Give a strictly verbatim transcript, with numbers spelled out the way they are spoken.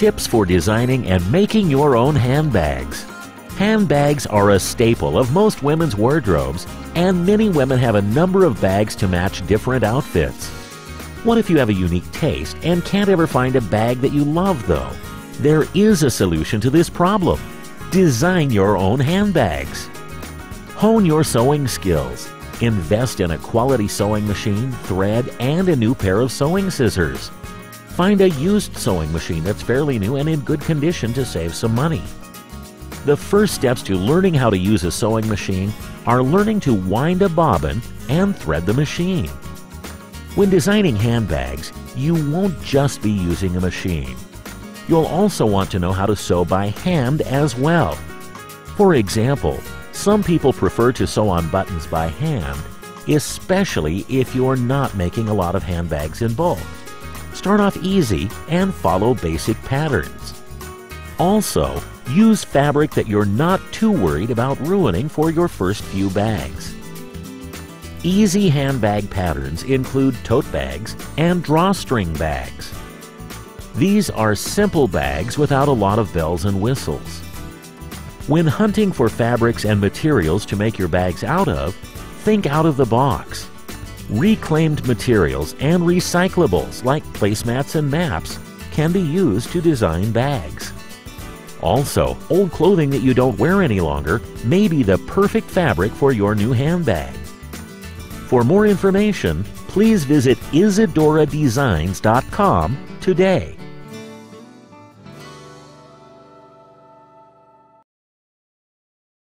tips for designing and making your own handbags. Handbags are a staple of most women's wardrobes, and many women have a number of bags to match different outfits. What if you have a unique taste and can't ever find a bag that you love, though? There is a solution to this problem. Design your own handbags. Hone your sewing skills. Invest in a quality sewing machine, thread, and a new pair of sewing scissors. Find a used sewing machine that's fairly new and in good condition to save some money. The first steps to learning how to use a sewing machine are learning to wind a bobbin and thread the machine. When designing handbags, you won't just be using a machine. You'll also want to know how to sew by hand as well. For example, some people prefer to sew on buttons by hand, especially if you're not making a lot of handbags in bulk. Start off easy and follow basic patterns. Also, use fabric that you're not too worried about ruining for your first few bags. Easy handbag patterns include tote bags and drawstring bags. These are simple bags without a lot of bells and whistles. When hunting for fabrics and materials to make your bags out of, think out of the box. Reclaimed materials and recyclables like placemats and maps can be used to design bags. Also, old clothing that you don't wear any longer may be the perfect fabric for your new handbag. For more information, please visit Isidora Designs dot com today.